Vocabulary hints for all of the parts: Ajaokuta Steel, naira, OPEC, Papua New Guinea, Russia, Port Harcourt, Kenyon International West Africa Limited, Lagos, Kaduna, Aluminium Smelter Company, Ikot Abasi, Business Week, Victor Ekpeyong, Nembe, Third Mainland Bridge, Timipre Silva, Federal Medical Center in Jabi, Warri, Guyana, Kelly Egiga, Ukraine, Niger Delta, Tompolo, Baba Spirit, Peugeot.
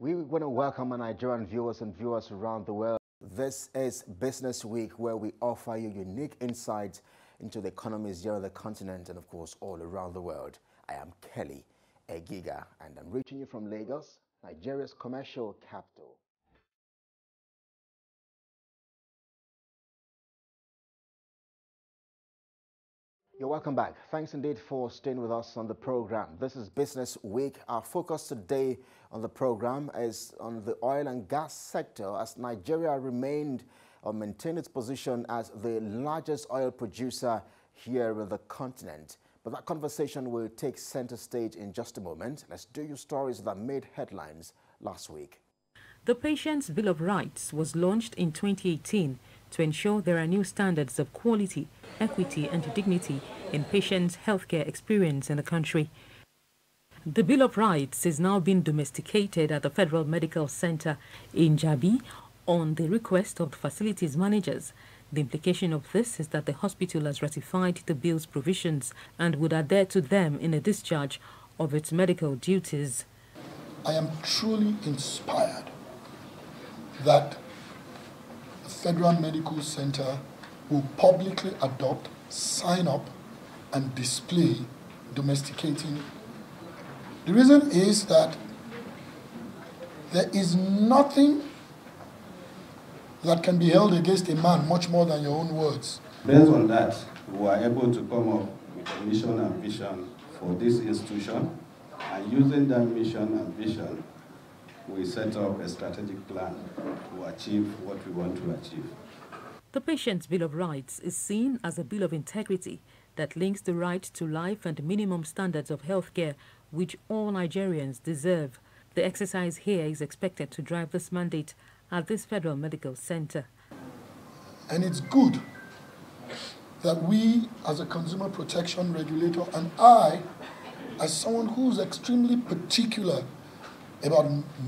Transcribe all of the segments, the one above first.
We want to welcome our Nigerian viewers and viewers around the world. This is Business Week, where we offer you unique insights into the economies here on the continent and, of course, all around the world. I am Kelly Egiga, and I'm reaching you from Lagos, Nigeria's commercial capital. You're welcome back. Thanks indeed for staying with us on the program. This is Business Week. Our focus today on the program is on the oil and gas sector, as Nigeria remained or maintained its position as the largest oil producer here on the continent. But that conversation will take center stage in just a moment. Let's do your stories that made headlines last week. The Patients' Bill of Rights was launched in 2018 to ensure there are new standards of quality, equity and dignity in patients' healthcare experience in the country. The Bill of Rights is now being domesticated at the Federal Medical Center in Jabi on the request of the facilities managers. The implication of this is that the hospital has ratified the bill's provisions and would adhere to them in the discharge of its medical duties. I am truly inspired that Federal Medical Center will publicly adopt, sign up, and display domesticating. The reason is that there is nothing that can be held against a man much more than your own words. Based on that, we are able to come up with a mission and vision for this institution, and using that mission and vision, we set up a strategic plan to achieve what we want to achieve. The Patient's Bill of Rights is seen as a bill of integrity that links the right to life and minimum standards of healthcare, which all Nigerians deserve. The exercise here is expected to drive this mandate at this Federal Medical Center. And it's good that we, as a consumer protection regulator, and I, as someone who's extremely particular about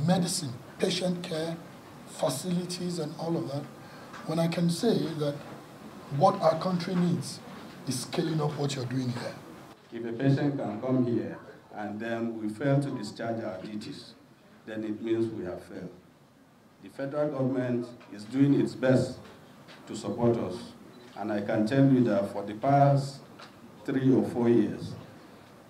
medicine, patient care, facilities, and all of that, when I can say that what our country needs is scaling up what you're doing here. If a patient can come here and then we fail to discharge our duties, then it means we have failed. The federal government is doing its best to support us, and I can tell you that for the past 3 or 4 years,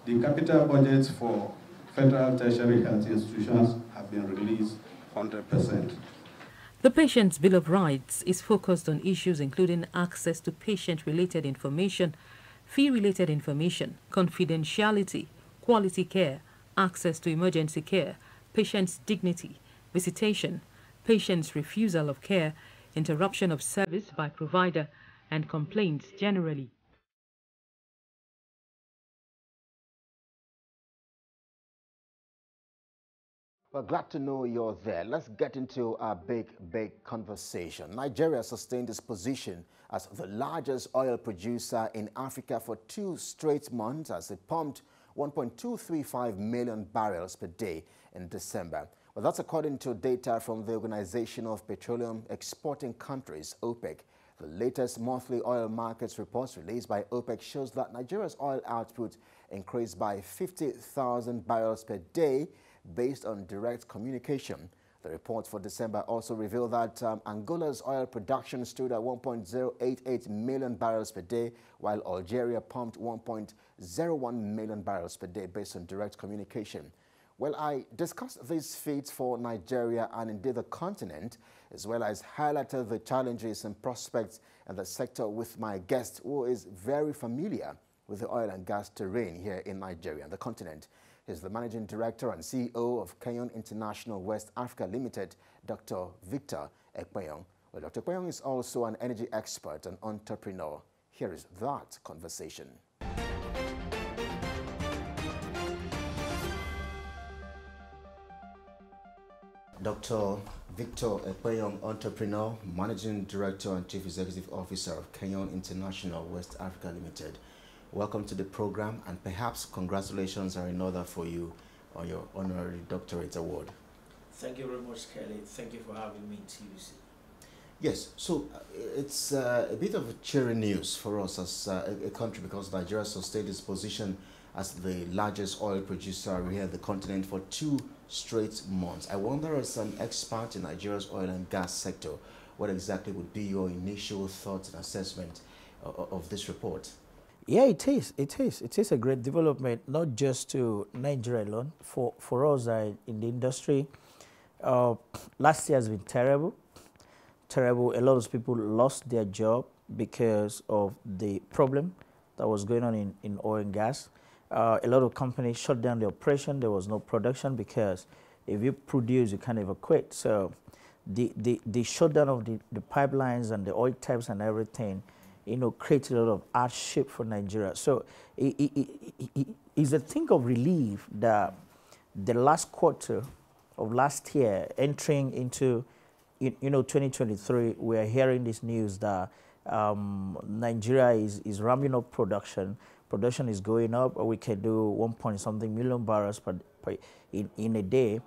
the capital budgets for federal tertiary health institutions have been released 100%. The Patient's Bill of Rights is focused on issues including access to patient-related information, fee-related information, confidentiality, quality care, access to emergency care, patients' dignity, visitation, patients' refusal of care, interruption of service by provider, and complaints generally. We're glad to know you're there. Let's get into our big conversation. Nigeria sustained its position as the largest oil producer in Africa for 2 straight months as it pumped 1.235 million barrels per day in December. Well, that's according to data from the Organization of Petroleum Exporting Countries, OPEC. The latest monthly oil markets reports released by OPEC shows that Nigeria's oil output increased by 50,000 barrels per day based on direct communication. The report for December also revealed that Angola's oil production stood at 1.088 million barrels per day, while Algeria pumped 1.01 million barrels per day based on direct communication. Well, I discussed these feats for Nigeria and indeed the continent, as well as highlighted the challenges and prospects in the sector with my guest, who is very familiar with the oil and gas terrain here in Nigeria and the continent. He's the Managing Director and CEO of Kenyon International West Africa Limited, Dr. Victor Ekpeyong. Well, Dr. Ekpeyong is also an energy expert and entrepreneur. Here is that conversation. Dr. Victor Ekpeyong, entrepreneur, Managing Director and Chief Executive Officer of Kenyon International West Africa Limited. Welcome to the program, and perhaps congratulations are in order for you on your honorary doctorate award. Thank you very much, Kelly. Thank you for having me in TVC. Yes, so it's a bit of cheering news for us as a country, because Nigeria sustained its position as the largest oil producer here on the continent for 2 straight months. I wonder, as an expert in Nigeria's oil and gas sector, what exactly would be your initial thoughts and assessment of this report? Yeah, it is a great development, not just to Nigeria alone. For us in the industry, last year has been terrible. A lot of people lost their job because of the problem that was going on in oil and gas. A lot of companies shut down the operation. There was no production because if you produce, you can't evacuate. So the shutdown of the pipelines and the oil taps and everything, you know, created a lot of hardship for Nigeria. So it's a thing of relief that the last quarter of last year, entering into, you know, 2023, we're hearing this news that Nigeria is ramping up production. Production is going up. We can do 1-point-something million barrels in a day.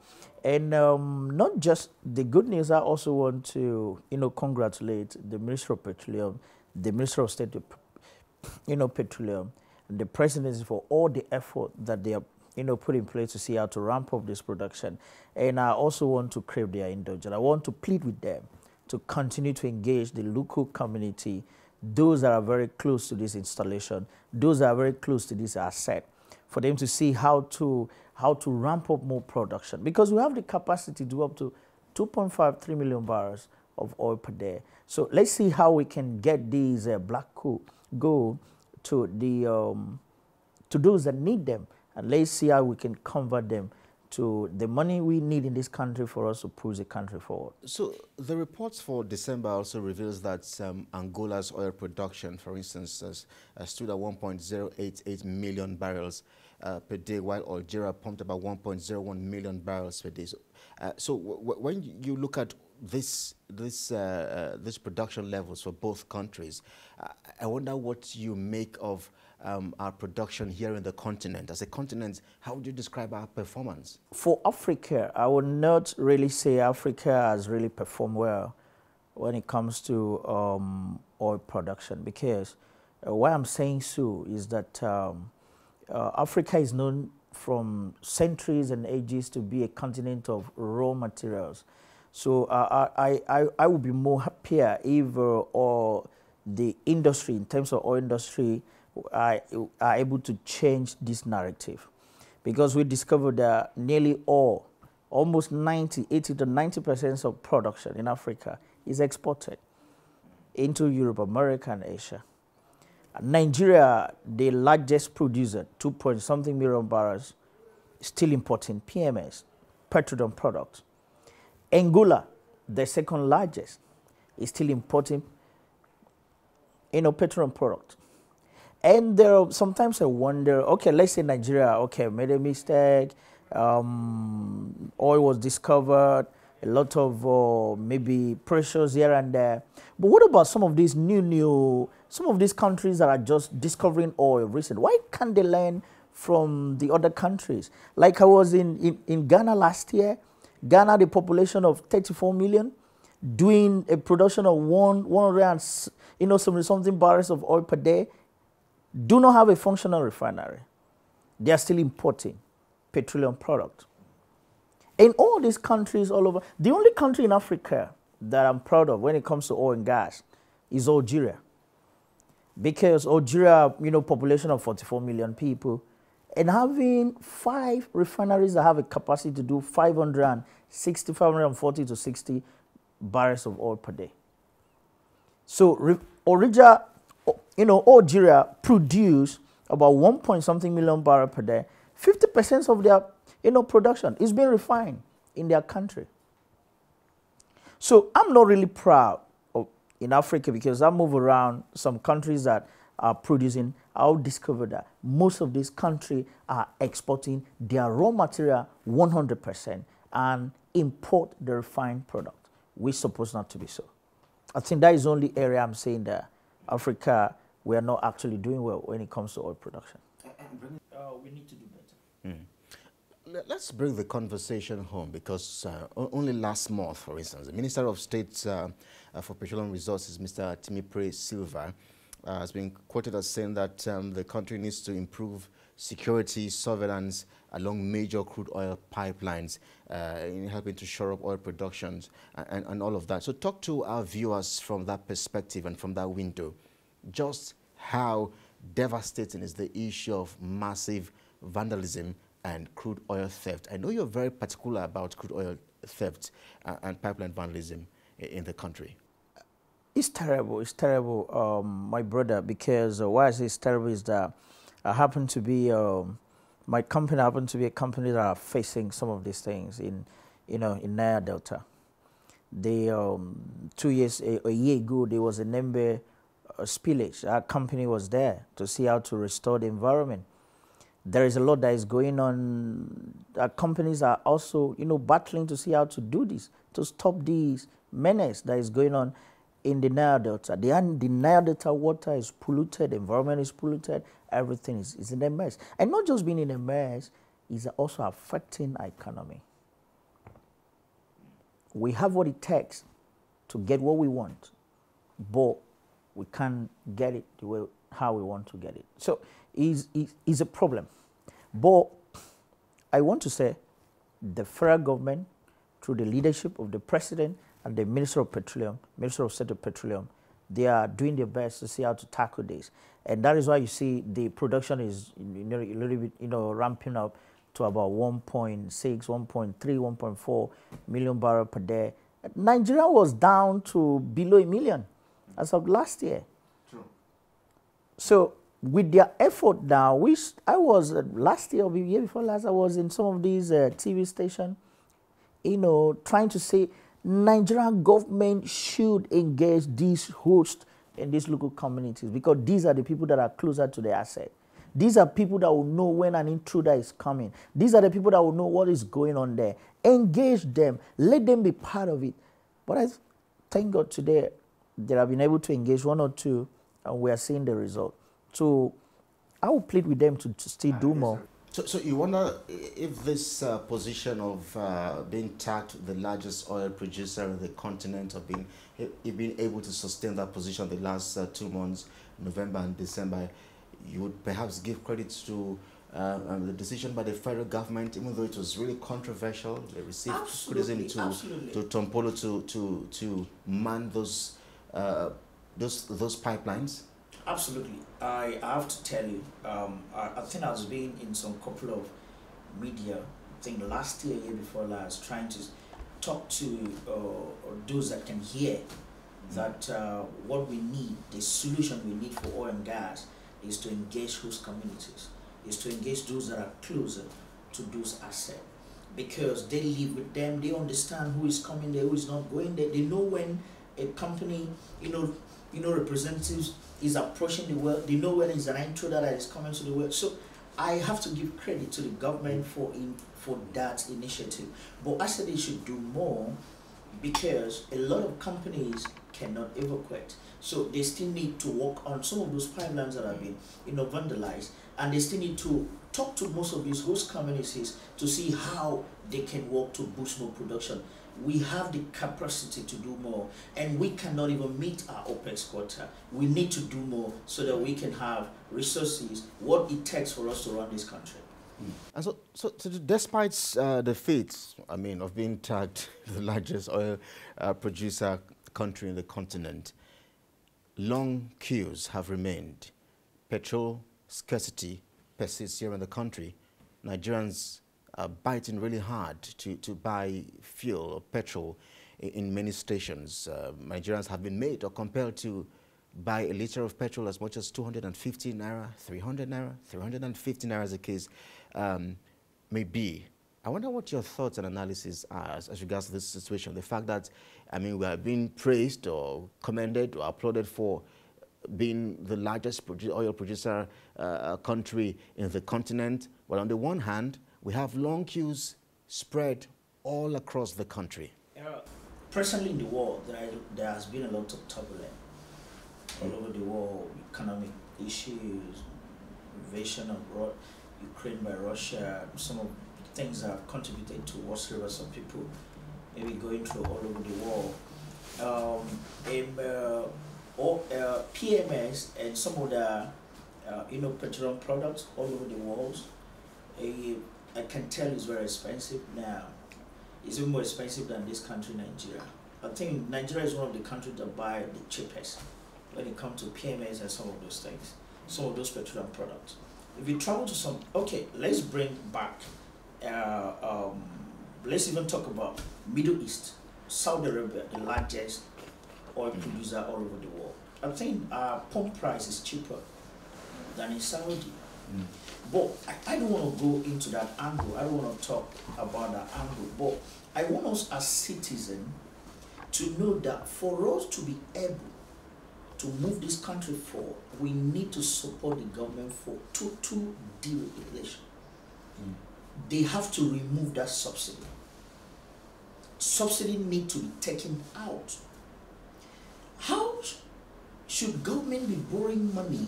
And not just the good news, I also want to, you know, congratulate the Minister of Petroleum, the Minister of State, you know, Petroleum, and the Presidency for all the effort that they are, you know, put in place to see how to ramp up this production. And I also want to crave their indulgence. I want to plead with them to continue to engage the local community, those that are very close to this installation, those that are very close to this asset, for them to see how to ramp up more production. Because we have the capacity to do up to 2.53 million barrels of oil per day. So let's see how we can get these black gold to the to those that need them, and let's see how we can convert them to the money we need in this country for us to push the country forward. So the reports for December also reveals that Angola's oil production, for instance, stood at 1.088 million barrels per day, while Algeria pumped about 1.01 million barrels per day. So, when you look at this production levels for both countries, I wonder what you make of our production here in the continent. As a continent, how would you describe our performance? For Africa, I would not really say Africa has really performed well when it comes to oil production, because why I'm saying so is that Africa is known from centuries and ages to be a continent of raw materials. So I would be more happier if or the industry, in terms of oil industry, are able to change this narrative, because we discovered that nearly all, almost 80 to 90% of production in Africa is exported into Europe, America, and Asia. And Nigeria, the largest producer, 2-point-something million barrels, still importing PMS, petroleum products. Angola, the second largest, is still importing, you know, petroleum products. And there are, sometimes I wonder, okay, let's say Nigeria, okay, made a mistake, oil was discovered, a lot of maybe pressures here and there. But what about some of these some of these countries that are just discovering oil recently? Why can't they learn from the other countries? Like I was in Ghana last year. Ghana, the population of 34 million, doing a production of 170-something barrels of oil per day. Do not have a functional refinery. They are still importing petroleum products. In all these countries all over, the only country in Africa that I'm proud of when it comes to oil and gas is Algeria. Because Algeria, you know, population of 44 million people, and having 5 refineries that have a capacity to do 560, 540 to 60 barrels of oil per day. So Algeria, you know, Algeria produce about 1-point-something million barrels per day. 50% of their, you know, production is being refined in their country. So I'm not really proud in Africa, because I move around some countries that are producing. I'll discover that most of these countries are exporting their raw material 100% and import the refined product. We're supposed not to be so. I think that is the only area I'm saying that Africa, we are not actually doing well when it comes to oil production. We need to do better. Mm. Let's bring the conversation home, because only last month, for instance, the Minister of State for Petroleum Resources, Mr. Timipre Silva, has been quoted as saying that the country needs to improve security, surveillance along major crude oil pipelines, in helping to shore up oil productions and all of that. So talk to our viewers from that perspective and from that window. Just how devastating is the issue of massive vandalism and crude oil theft? I know you're very particular about crude oil theft and pipeline vandalism in the country. It's terrible. It's terrible, my brother, because why I say it's terrible is that I happen to be, my company happened to be a company that are facing some of these things in, you know, in Niger Delta. They, 2 years, a year ago, there was a Nembe spillage. Our company was there to see how to restore the environment. There is a lot that is going on. Our companies are also, you know, battling to see how to do this, to stop this menace that is going on in the Niger Delta. The Niger Delta water is polluted, the environment is polluted, everything is in a mess. And not just being in a mess, it's also affecting our economy. We have what it takes to get what we want, but we can't get it the way how we want to get it. So it's a problem. But I want to say the federal government, through the leadership of the president and the Minister of Petroleum, Minister of State of Petroleum, they are doing their best to see how to tackle this. And that is why you see the production is, you know, a little bit, you know, ramping up to about 1.6, 1.3, 1.4 million barrels per day. Nigeria was down to below 1 million as of last year. True. So with their effort now, which I was last year or the year before last, I was in some of these TV stations, you know, trying to say Nigerian government should engage these hosts in these local communities, because these are the people that are closer to the asset. These are people that will know when an intruder is coming. These are the people that will know what is going on there. Engage them. Let them be part of it. But I thank God today they have been able to engage one or two, and we are seeing the result. So I will plead with them to still do more. So you wonder if this position of being tagged the largest oil producer in the continent, of being able to sustain that position the last 2 months, November and December, you would perhaps give credit to the decision by the federal government, even though it was really controversial. They received criticism to Tompolo to man those pipelines. Absolutely. I have to tell you, I think I was being in some couple of media, I think last year, year before last, trying to talk to those that can hear that what we need, the solution we need for oil and gas is to engage host communities, is to engage those that are closer to those assets, because they live with them, they understand who is coming there, who is not going there, they know when a company, you know, representatives is approaching the world. They know when it's an intruder that is coming to the world. So I have to give credit to the government for that initiative. But I said they should do more, because a lot of companies cannot evacuate. So they still need to work on some of those pipelines that have been, you know, vandalized, and they still need to talk to most of these host communities to see how they can work to boost more production. We have the capacity to do more, and we cannot even meet our OPEC quota. We need to do more so that we can have resources, what it takes for us to run this country. Mm. And so despite the fate, I mean, of being tagged the largest oil producer country in the continent, long queues have remained. Petrol scarcity persists here in the country. Nigerians are biting really hard to buy fuel or petrol in many stations. Nigerians have been made or compelled to buy a liter of petrol as much as 250 naira, 300 naira, 350 naira as the case may be. I wonder what your thoughts and analysis are as regards to this situation. The fact that, I mean, we are being praised or commended or applauded for being the largest oil producer country in the continent, but on the one hand, we have long queues spread all across the country. Presently in the world, there has been a lot of turbulence all over the world, economic issues, invasion of Ukraine by Russia, some of the things that have contributed to whatsoever of people maybe going through all over the world. PMS and some of the petroleum products all over the world. I can tell it's very expensive now. It's even more expensive than this country, Nigeria. I think Nigeria is one of the countries that buy the cheapest when it comes to PMS and some of those things, some of those petroleum products. If you travel to some, okay, let's bring back, let's even talk about Middle East, Saudi Arabia, the largest oil producer all over the world. I think our pump price is cheaper than in Saudi. But I don't want to go into that angle. I don't want to talk about that angle. But I want us as citizens to know that for us to be able to move this country forward, we need to support the government for total deregulation. They have to remove that subsidy. Subsidy needs to be taken out. How should government be borrowing money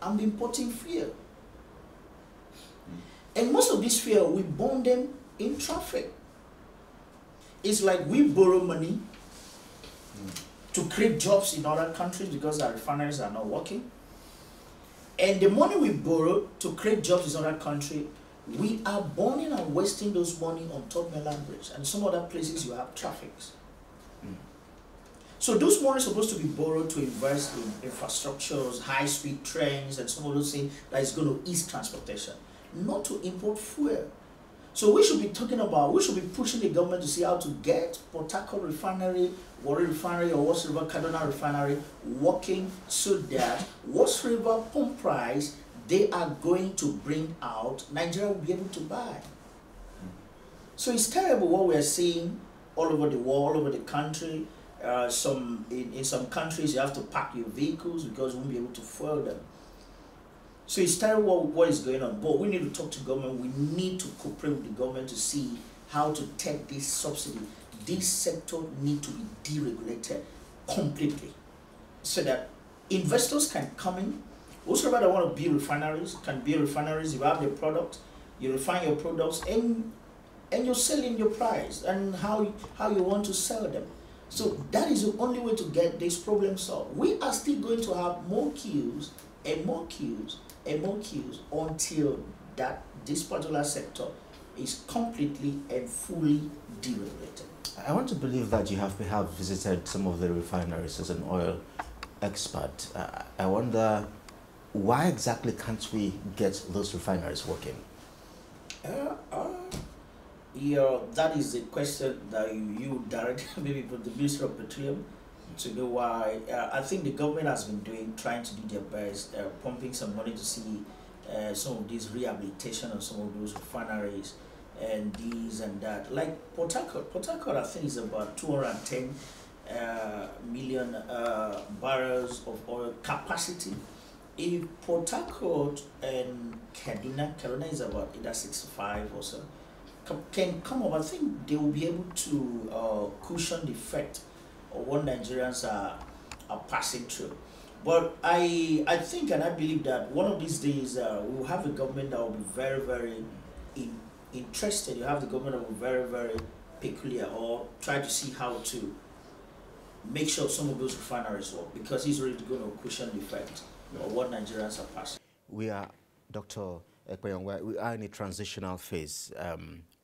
and importing fuel? And most of this fuel, we burn them in traffic. It's like we borrow money to create jobs in other countries because our refineries are not working. And the money we borrow to create jobs in other countries, we are burning and wasting those money on Third Mainland Bridge and some other places you have traffics. So those money is supposed to be borrowed to invest in infrastructures, high-speed trains, and some of those things that is going to ease transportation, not to import fuel. So we should be talking about, we should be pushing the government to see how to get Port Harcourt refinery, Warri refinery, or West River Kaduna refinery working so that West River pump price they are going to bring out, Nigeria will be able to buy. So it's terrible what we are seeing all over the world, all over the country. In some countries, you have to park your vehicles because you won't be able to fuel them. So it's terrible what is going on. But we need to talk to government. We need to cooperate with the government to see how to take this subsidy. This sector needs to be deregulated completely so that investors can come in. Also, that want to build refineries, can build refineries. You have the product, you refine your products, and you're selling your price and how you want to sell them. So that is the only way to get this problem solved. We are still going to have more queues and more queues and more queues until that this particular sector is completely and fully deregulated. I want to believe that you have perhaps visited some of the refineries as an oil expert. I wonder why exactly can't we get those refineries working? Yeah, that is the question that you direct maybe from the Ministry of Petroleum to know why. I think the government has been trying to do their best, pumping some money to see some of these rehabilitation of some of those refineries and these and that. Like Port Harcourt. Port Harcourt, I think, is about 210 million barrels of oil capacity. In Port Harcourt and Kaduna, Kaduna is about either 65 or so. Can come up, I think they will be able to cushion the effect of what Nigerians are passing through. But I think and I believe that one of these days we will have a government that will be very, very interested. You have the government that will be very, very peculiar or try to see how to make sure some of those refineries work because it's really going to cushion the effect of what Nigerians are passing. We are, Dr. Ekpeyong, we are in a transitional phase.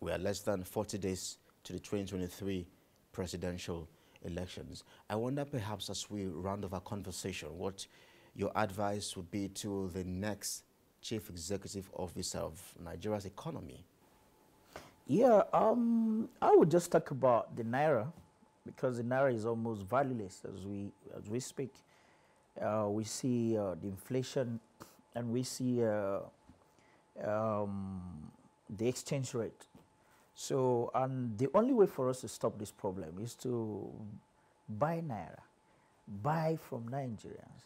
We are less than 40 days to the 2023 presidential elections. I wonder perhaps as we round off our conversation, what your advice would be to the next chief executive officer of Nigeria's economy? Yeah, I would just talk about the Naira, because the Naira is almost valueless as we speak. We see the inflation and we see the exchange rate. So, and the only way for us to stop this problem is to buy Naira, buy from Nigerians,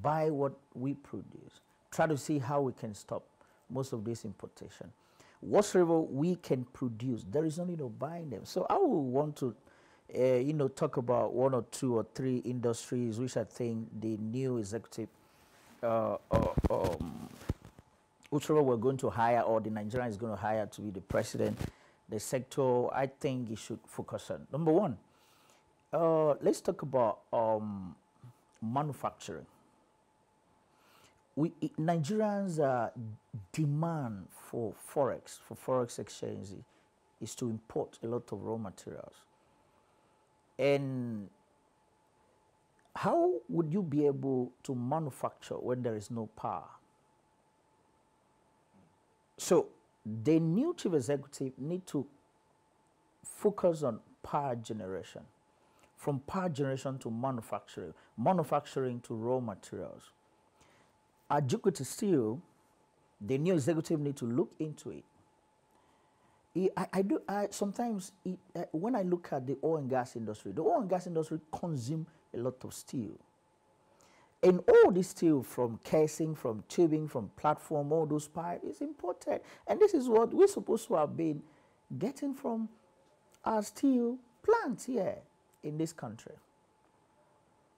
buy what we produce, try to see how we can stop most of this importation. Whatever we can produce, there is only no buying them. So I would want to, you know, talk about one or two or three industries which I think the new executive whoever we're going to hire or the Nigerian is going to hire to be the president, the sector I think he should focus on. Number one, let's talk about manufacturing. Nigerians' demand for forex exchange, is to import a lot of raw materials. And how would you be able to manufacture when there is no power? So the new chief executive need to focus on power generation, from power generation to manufacturing, manufacturing to raw materials. Ajaokuta Steel, the new executive need to look into it. When I look at the oil and gas industry, the oil and gas industry consumes a lot of steel. And all this steel from casing, from tubing, from platform, all those pipes is imported. And this is what we're supposed to have been getting from our steel plants here in this country.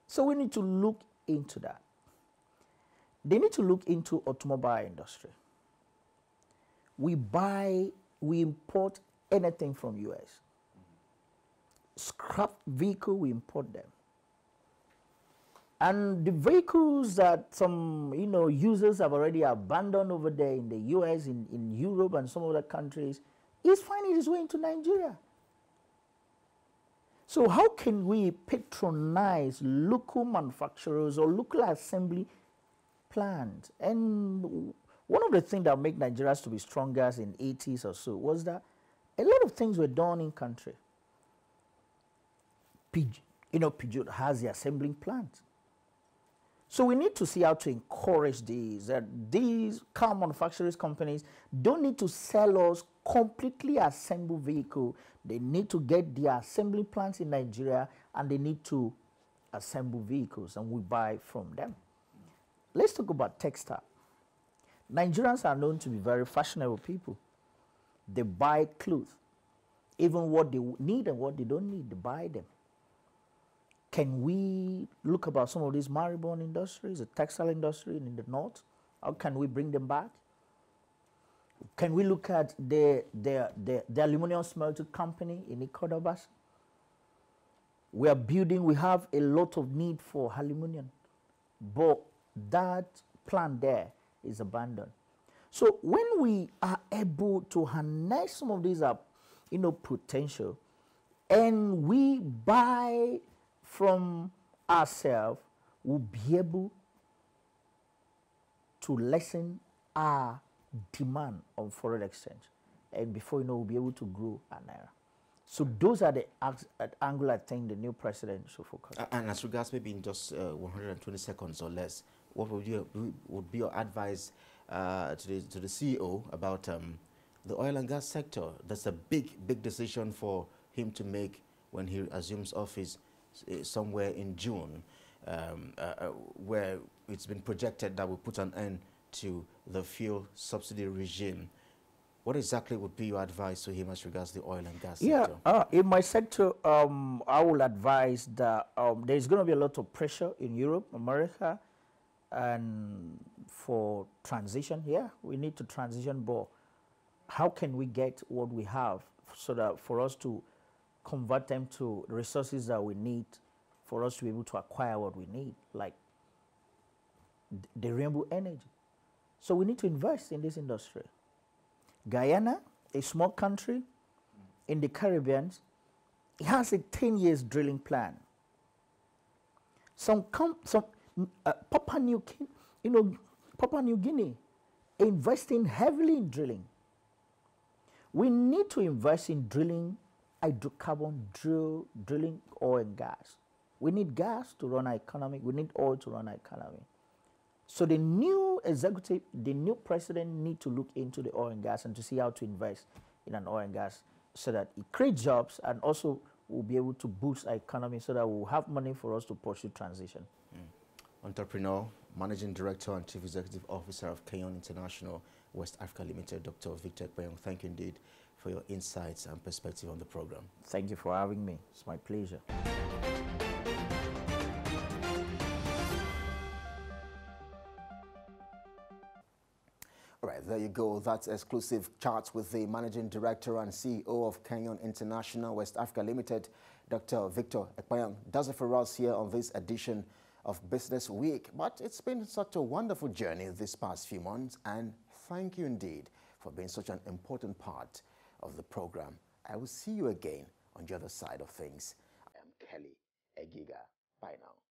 So we need to look into that. They need to look into automobile industry. We import anything from US. Scrap vehicle, we import them. And the vehicles that some users have already abandoned over there in the US, in Europe and some other countries, is finding its way into Nigeria. So how can we patronize local manufacturers or local assembly plants? And one of the things that make Nigerians to be stronger in the 80s or so was that a lot of things were done in country. Peugeot has the assembling plant. So we need to see how to encourage these, that these car manufacturers companies don't need to sell us completely assembled vehicle. They need to get their assembly plants in Nigeria and they need to assemble vehicles and we buy from them. Let's talk about textile. Nigerians are known to be very fashionable people. They buy clothes. Even what they need and what they don't need, they buy them. Can we look about some of these marine-born industries, the textile industry in the north? How can we bring them back? Can we look at the Aluminium Smelter Company in Ikot Abasi? We are building, we have a lot of need for aluminium, but that plant there is abandoned. So when we are able to harness some of these up, potential, and we buy from ourselves, we'll be able to lessen our demand on foreign exchange. And before you know, we'll be able to grow our naira. So those are the angle I think the new president should focus on. And as regards maybe in just 120 seconds or less, what would be your advice to the CEO about the oil and gas sector? That's a big, big decision for him to make when he assumes office somewhere in June, where it's been projected that will put an end to the fuel subsidy regime. What exactly would be your advice to him as regards the oil and gas sector? In my sector, I will advise that there's going to be a lot of pressure in Europe, America, and for transition, we need to transition, but how can we get what we have so that for us to convert them to resources that we need for us to be able to acquire what we need, like the renewable energy? So we need to invest in this industry. Guyana, a small country in the Caribbean, it has a 10-year drilling plan. Papua New Guinea investing heavily in drilling. We need to invest in drilling hydrocarbon, drilling oil and gas. We need gas to run our economy. We need oil to run our economy. So the new executive, the new president need to look into the oil and gas and to see how to invest in an oil and gas so that it creates jobs and also we'll be able to boost our economy so that we'll have money for us to pursue transition. Entrepreneur, Managing Director and Chief Executive Officer of Kenyon International West Africa Limited, Dr. Victor Ekpeyong, thank you indeed for your insights and perspective on the program. Thank you for having me. It's my pleasure. All right, there you go. That's exclusive chats with the Managing Director and CEO of Kenyon International West Africa Limited, Dr. Victor Ekpeyong. Does it for us here on this edition of Business Week. But it's been such a wonderful journey these past few months, and thank you indeed for being such an important part of the program. I will see you again on the other side of things. I am Kelly Egiga. Bye now.